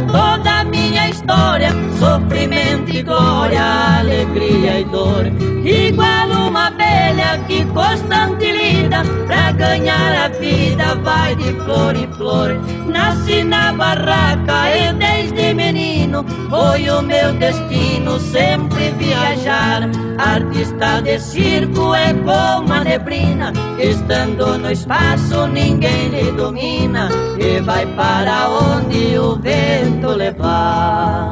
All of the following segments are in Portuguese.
contado toda a minha história, sofrimento e glória, alegria e dor. Igual uma abelha que constante lida, pra ganhar a vida vai de flor em flor. Nasci na barraca e desde menino foi o meu destino sempre viajar. Artista de circo é como a neblina, estando no espaço ninguém lhe domina, e vai para onde o vento levar.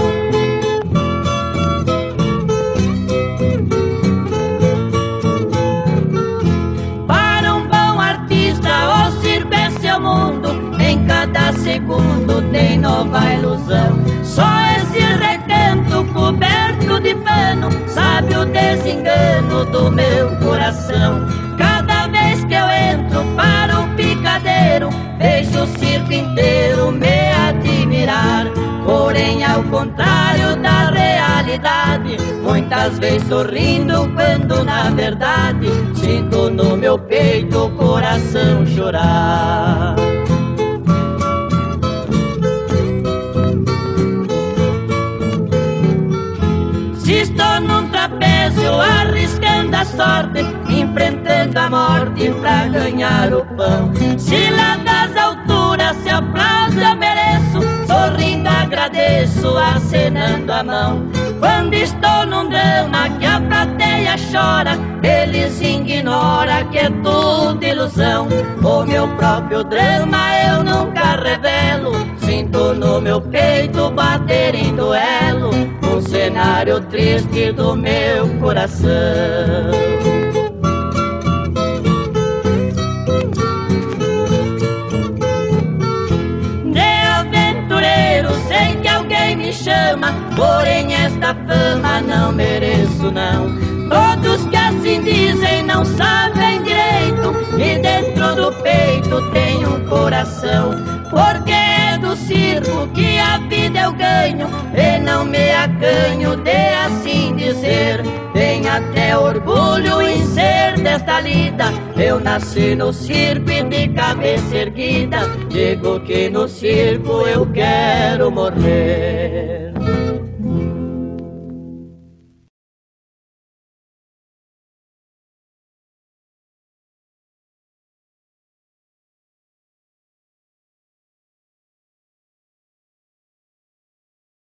Cada segundo tem nova ilusão. Só esse recanto coberto de pano sabe o desengano do meu coração. Cada vez que eu entro para o picadeiro, vejo o circo inteiro me admirar. Porém, ao contrário da realidade, muitas vezes sorrindo quando na verdade sinto no meu peito o coração chorar. Estou num trapézio arriscando a sorte, enfrentando a morte pra ganhar o pão. Se lá das alturas se aplauso eu mereço, sorrindo agradeço, acenando a mão. Quando estou num drama que a plateia chora, eles ignoram que é tudo ilusão. O meu próprio drama eu nunca revelo, sinto no meu peito bater em duelo um cenário triste do meu coração. De aventureiro sei que alguém me chama, porém esta fama não mereço não. Todos que assim dizem não sabem direito, e dentro do peito tem um coração. Porque é do circo que a vida eu ganho, e não me acanho de assim dizer. Tenho até orgulho em ser desta lida, eu nasci no circo e de cabeça erguida digo que no circo eu quero morrer.